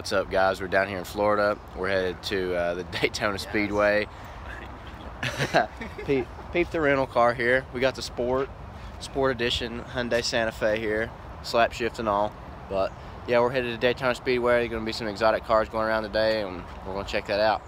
What's up, guys? We're down here in Florida. We're headed to the Daytona Speedway. Peep the rental car here. We got the sport edition Hyundai Santa Fe here, slap shift and all. But yeah, we're headed to Daytona Speedway. There's gonna be some exotic cars going around today, and we're gonna check that out.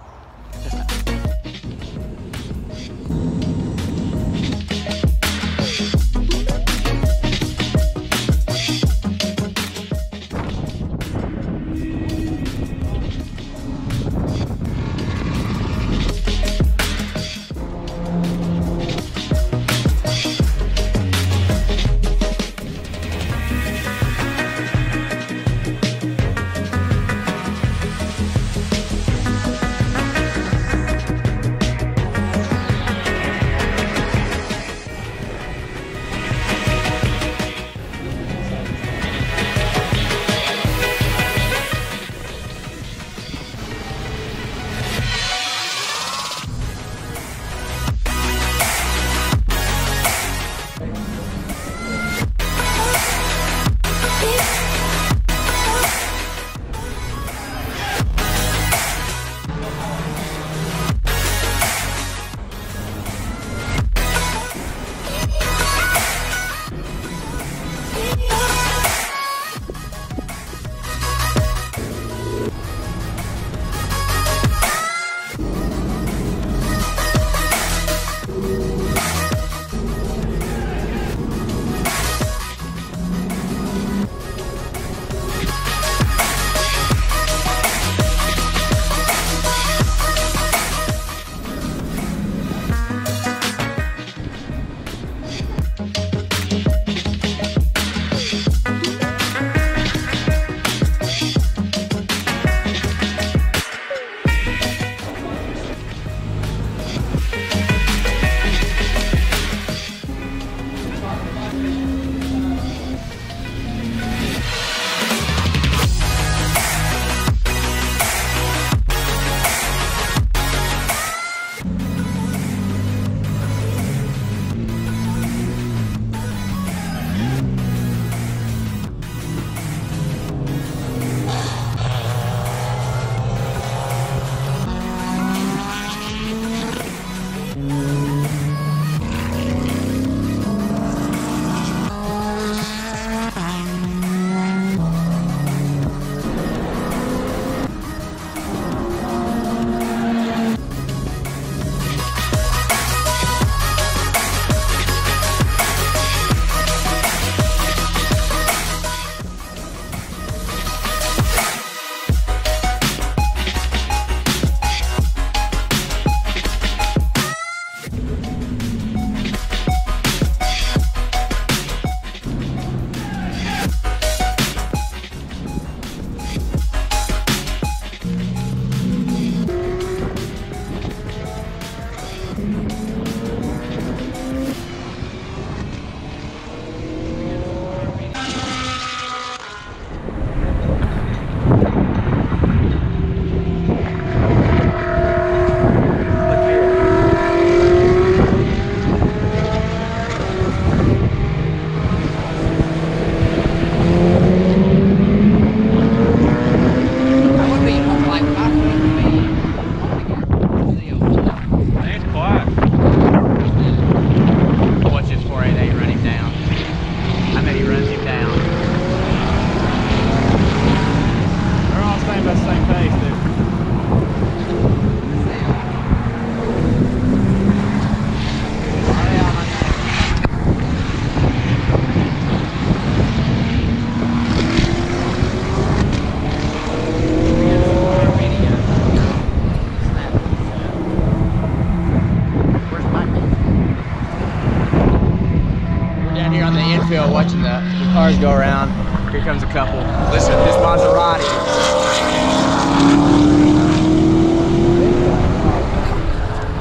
Watching the cars go around. Here comes a couple. Listen to this Maserati.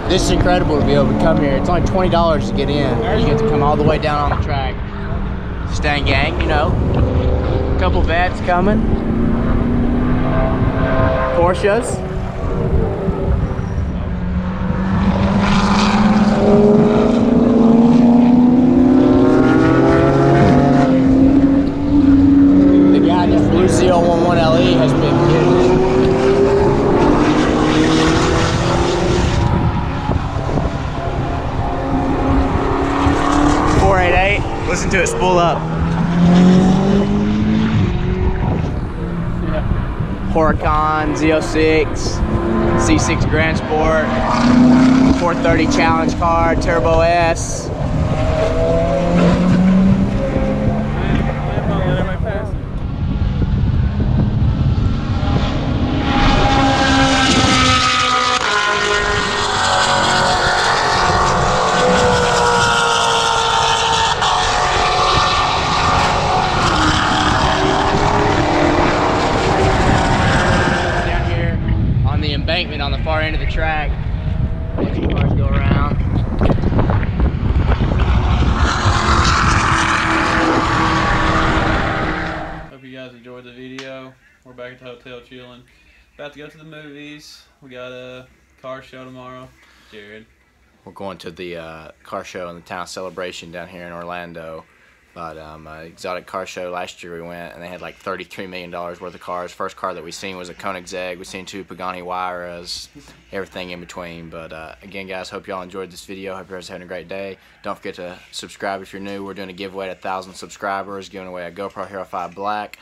This is incredible to be able to come here. It's only $20 to get in. You get to come all the way down on the track. Stang gang, you know. A couple vets coming. Porsches. Z011LE has been used. 488, listen to it spool up. Horicon, Z06, C6 Grand Sport, 430 Challenge Car, Turbo S. Embankment on the far end of the track. Let these cars go around. Hope you guys enjoyed the video. We're back at the hotel chilling. About to go to the movies. We got a car show tomorrow. Jared. We're going to the car show and the town celebration down here in Orlando. But exotic car show last year we went and they had like $33 million worth of cars. First car that we seen was a Koenigsegg. We seen two Pagani Huayras, everything in between. But again, guys, hope y'all enjoyed this video. Hope you guys are having a great day. Don't forget to subscribe if you're new. We're doing a giveaway to 1,000 subscribers, giving away a GoPro Hero 5 Black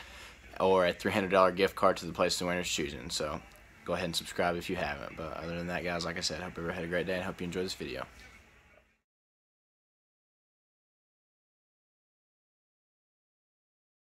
or a $300 gift card to the place the winner's choosing. So go ahead and subscribe if you haven't. But other than that, guys, like I said, hope you had a great day and hope you enjoyed this video.